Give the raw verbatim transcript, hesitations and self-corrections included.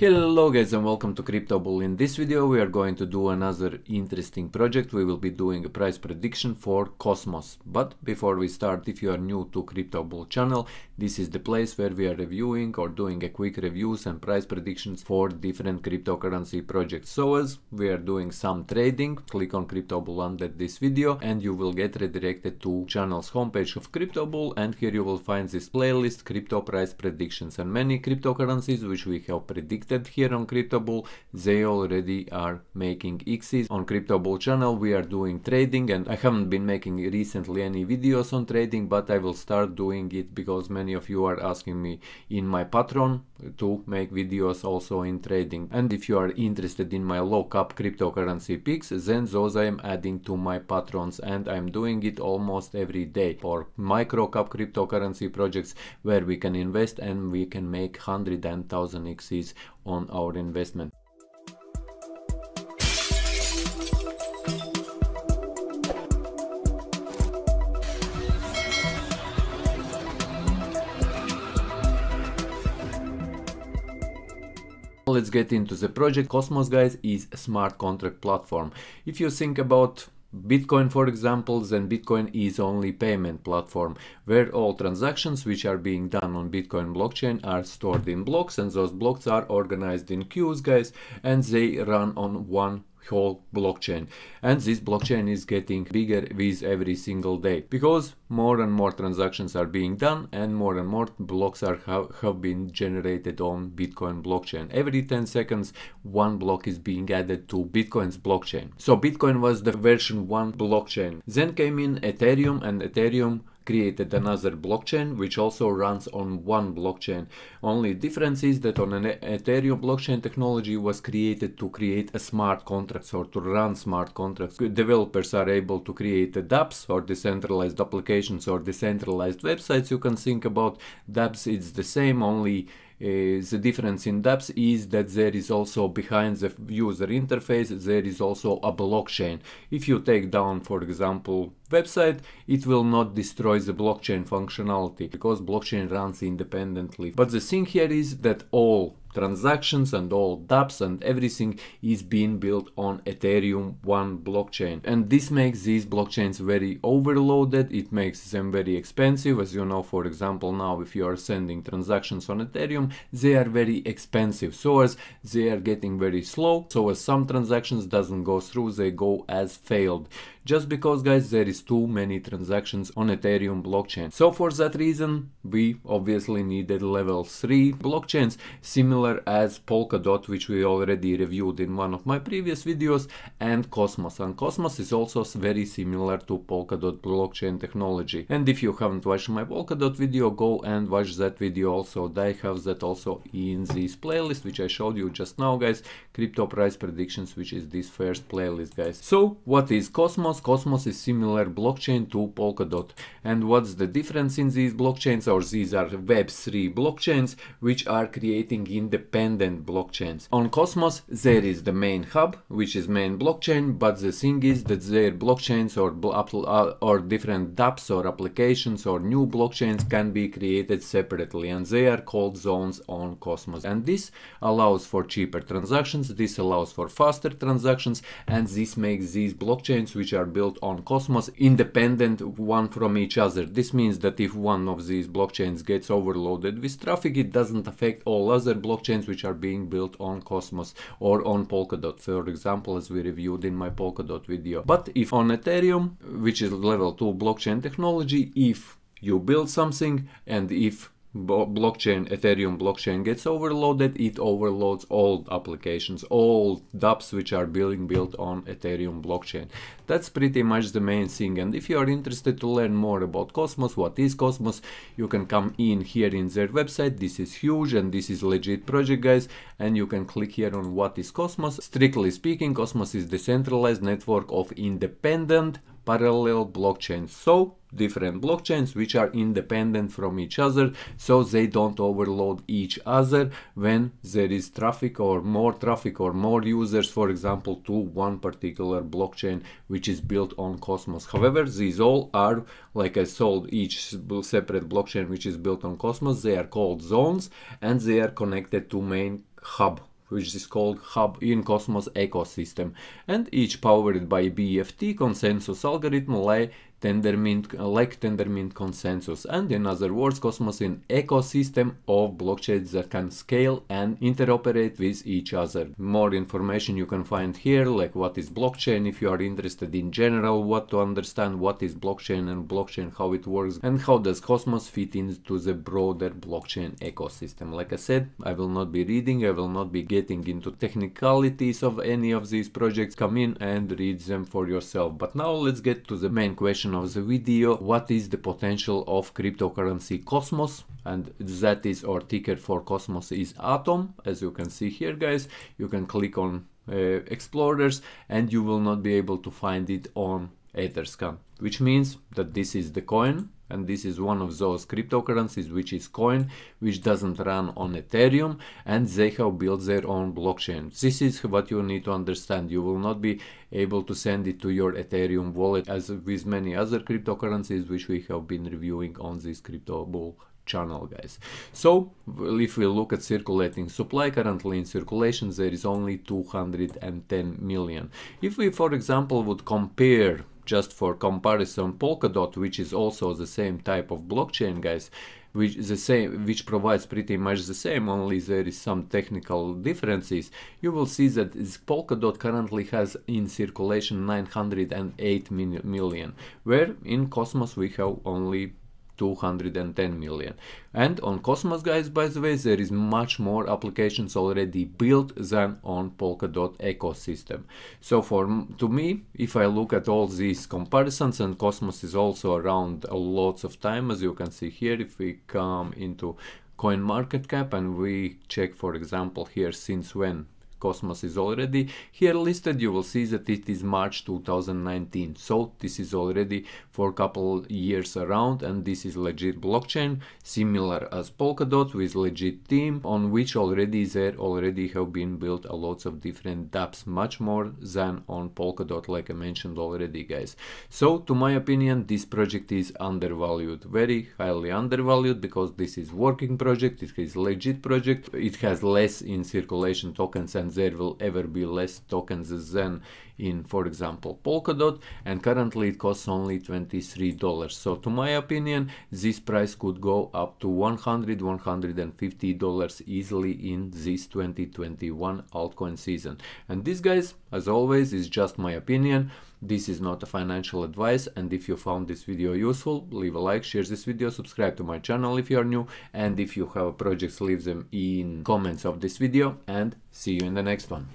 Hello guys and welcome to CryptoBull. In this video we are going to do another interesting project. We will be doing a price prediction for Cosmos. But before we start, if you are new to CryptoBull channel, this is the place where we are reviewing or doing a quick reviews and price predictions for different cryptocurrency projects. So as we are doing some trading, click on CryptoBull under this video and you will get redirected to channel's homepage of CryptoBull, and here you will find this playlist crypto price predictions, and many cryptocurrencies which we have predicted here on CryptoBull, they already are making X's. On CryptoBull channel we are doing trading, and I haven't been making recently any videos on trading, but I will start doing it because many of you are asking me in my Patreon to make videos also in trading. And if you are interested in my low-cap cryptocurrency picks, then those I am adding to my patrons, and I'm doing it almost every day for micro-cap cryptocurrency projects where we can invest and we can make one hundred and one thousand X's on our investment. Let's get into the project. Cosmos, guys, is a smart contract platform. If you think about Bitcoin, for example, then Bitcoin is only payment platform where all transactions which are being done on Bitcoin blockchain are stored in blocks, and those blocks are organized in queues, guys, and they run on one whole blockchain. And this blockchain is getting bigger with every single day because more and more transactions are being done and more and more blocks are have, have been generated on Bitcoin blockchain. Every ten seconds one block is being added to Bitcoin's blockchain. So Bitcoin was the version one blockchain. Then came in Ethereum, and Ethereum created another blockchain which also runs on one blockchain. Only difference is that on an Ethereum blockchain technology was created to create a smart contracts or to run smart contracts. Developers are able to create a DApps or decentralized applications or decentralized websites. You can think about DApps, it's the same, only Uh, the difference in DApps is that there is also behind the user interface there is also a blockchain. If you take down, for example, website, it will not destroy the blockchain functionality because blockchain runs independently. But the thing here is that all transactions and all DApps and everything is being built on Ethereum one blockchain, and this makes these blockchains very overloaded. It makes them very expensive. As you know, for example, now if you are sending transactions on Ethereum, they are very expensive, so as they are getting very slow, so as some transactions doesn't go through, they go as failed, just because, guys, there is too many transactions on Ethereum blockchain. So for that reason we obviously needed level three blockchains, similar as Polkadot, which we already reviewed in one of my previous videos, and Cosmos. And Cosmos is also very similar to Polkadot blockchain technology. And if you haven't watched my Polkadot video, go and watch that video also. I have that also in this playlist which I showed you just now, guys, crypto price predictions, which is this first playlist, guys. So what is Cosmos? Cosmos is similar blockchain to Polkadot. And what's the difference in these blockchains? Or these are web three blockchains which are creating in independent blockchains. On Cosmos there is the main hub, which is main blockchain, but the thing is that their blockchains or, or different DApps or applications or new blockchains can be created separately, and they are called zones on Cosmos. And this allows for cheaper transactions, this allows for faster transactions, and this makes these blockchains which are built on Cosmos independent one from each other. This means that if one of these blockchains gets overloaded with traffic, it doesn't affect all other blockchains blockchains which are being built on Cosmos or on Polkadot, for example, as we reviewed in my Polkadot video. But if on Ethereum, which is level two blockchain technology, if you build something and if blockchain, Ethereum blockchain gets overloaded, it overloads all applications, all DApps which are being built on Ethereum blockchain. That's pretty much the main thing. And if you are interested to learn more about Cosmos, what is Cosmos, you can come in here in their website. This is huge and this is legit project, guys, and you can click here on what is Cosmos. Strictly speaking, Cosmos is decentralized network of independent parallel blockchains, so different blockchains which are independent from each other, so they don't overload each other when there is traffic or more traffic or more users, for example, to one particular blockchain which is built on Cosmos. However, these all are, like I sold each separate blockchain which is built on Cosmos, they are called zones and they are connected to main hub which is called Hub in Cosmos ecosystem, and each powered by B F T consensus algorithm like Tendermint, like Tendermint consensus, and in other words, Cosmos is an ecosystem of blockchains that can scale and interoperate with each other. More information you can find here, like what is blockchain if you are interested in general, what to understand, what is blockchain and blockchain, how it works, and how does Cosmos fit into the broader blockchain ecosystem. Like I said, I will not be reading, I will not be getting into technicalities of any of these projects. Come in and read them for yourself. But now let's get to the main question of the video. What is the potential of cryptocurrency Cosmos? And that is our ticker for Cosmos is Atom. As you can see here, guys, you can click on uh, explorers and you will not be able to find it on Etherscan, which means that this is the coin, and this is one of those cryptocurrencies which is coin, which doesn't run on Ethereum, and they have built their own blockchain. This is what you need to understand. You will not be able to send it to your Ethereum wallet as with many other cryptocurrencies which we have been reviewing on this CryptoBull channel, guys. So if we look at circulating supply, currently in circulation there is only two hundred ten million. If we, for example, would compare, just for comparison, Polkadot, which is also the same type of blockchain, guys, which the same, which provides pretty much the same, only there is some technical differences. You will see that Polkadot currently has in circulation nine hundred eight million, where in Cosmos we have only two hundred ten million. And on Cosmos, guys, by the way, there is much more applications already built than on Polkadot ecosystem. So for to me, if I look at all these comparisons, and Cosmos is also around a lots of time, as you can see here, if we come into coin market cap and we check, for example, here since when Cosmos is already here listed, you will see that it is March two thousand nineteen. So this is already for a couple years around, and this is legit blockchain, similar as Polkadot, with legit team, on which already there already have been built a lots of different DApps, much more than on Polkadot, like I mentioned already, guys. So to my opinion, this project is undervalued, very highly undervalued, because this is working project, it is legit project, it has less in circulation tokens, and there will ever be less tokens than in, for example, Polkadot, and currently it costs only twenty-three dollars. So to my opinion, this price could go up to one hundred to one hundred fifty dollars easily in this twenty twenty-one altcoin season. And this, guys, as always, is just my opinion. This is not a financial advice, and if you found this video useful, leave a like, share this video, subscribe to my channel if you are new, and if you have projects, leave them in comments of this video, and see you in the next one.